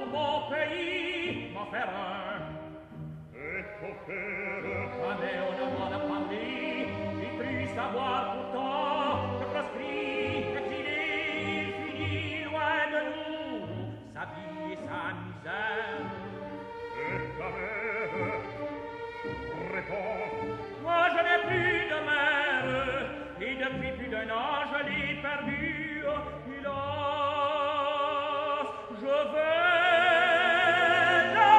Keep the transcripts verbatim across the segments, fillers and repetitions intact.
pour mon pays, m'en faire un. Et faut faire. Jamais on ne voit de Paris, j'ai cru savoir pourtant que proscrit, exilé, fini, loin de nous, sa vie et sa misère. Et ta mère, réponds. Moi je n'ai plus de mère, et depuis plus d'un an je l'ai perdue. Je vais la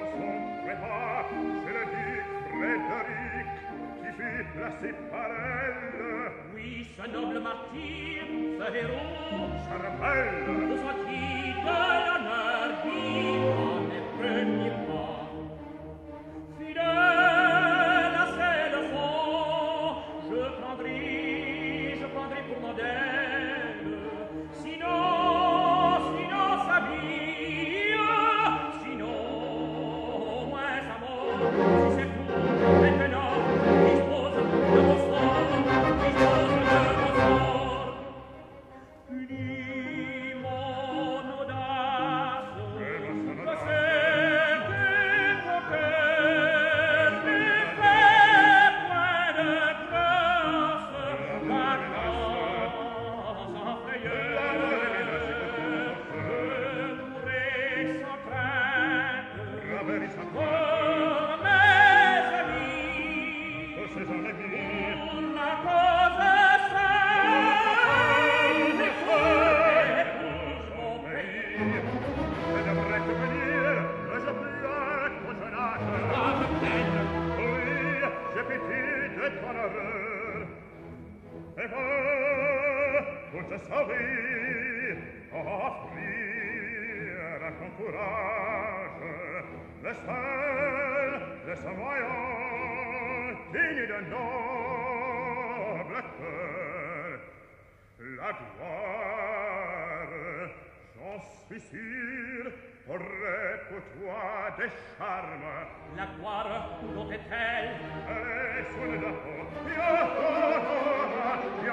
retrouver. Mais avant son prépa, c'est le dit Frédéric qui fut placé par elle. Oui, ce noble martyr, ce héros, ce rebelle, nous a dit de l'honneur vivant des premiers pas. Fidèle à ses leçons, je prendrai. Sinon, sinon sa vie, sinon moins sa mort. Si c'est tout, maintenant, dispose de mon sort, dispose de mon sort. Punis mon audace, que c'est du coquet, du fait point de grâce, la grâce. Je saurai offrir à ton courage le seul, le seul moyen digne d'un noble cœur. La gloire, j'en suis sûr, aurait pour toi des charmes. La gloire, dont est-elle? Elle est sous le drapeau. Viens, viens,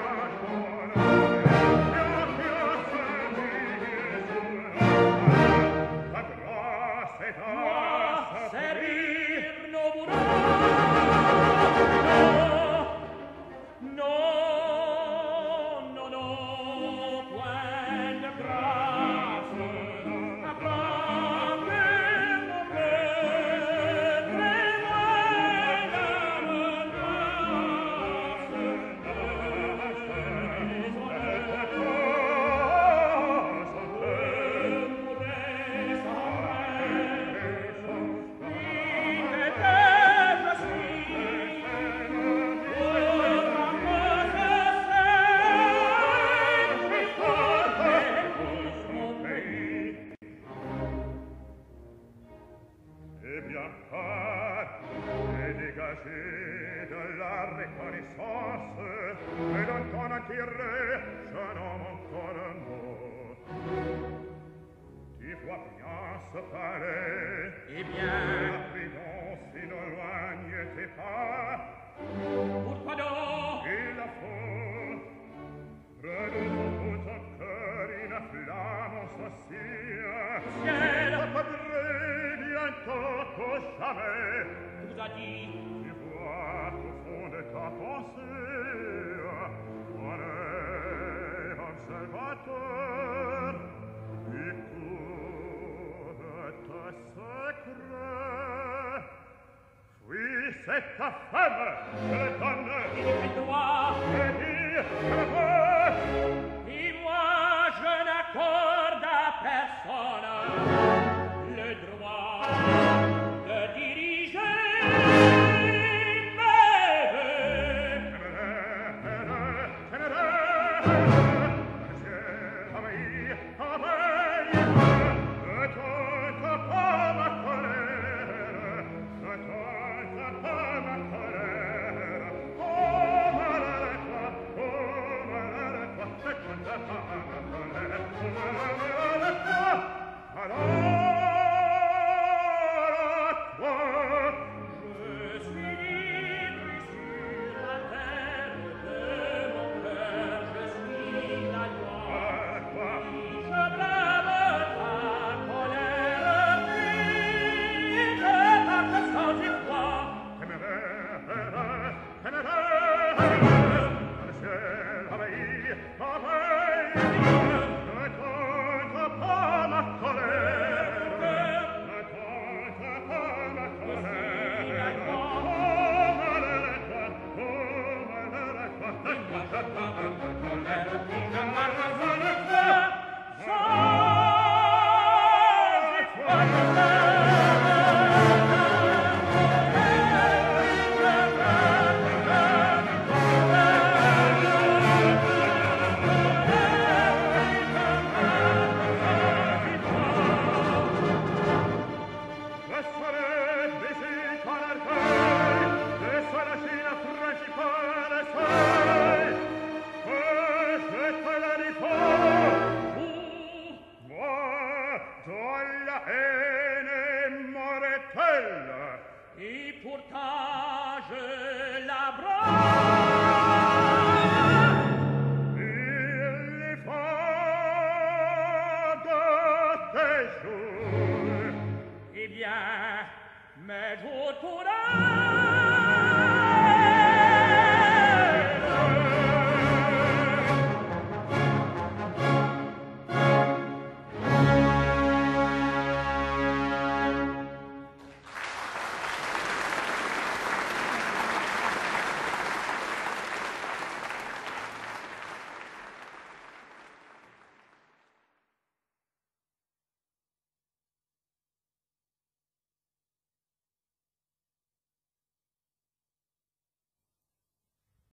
viens, viens, viens. Thank you.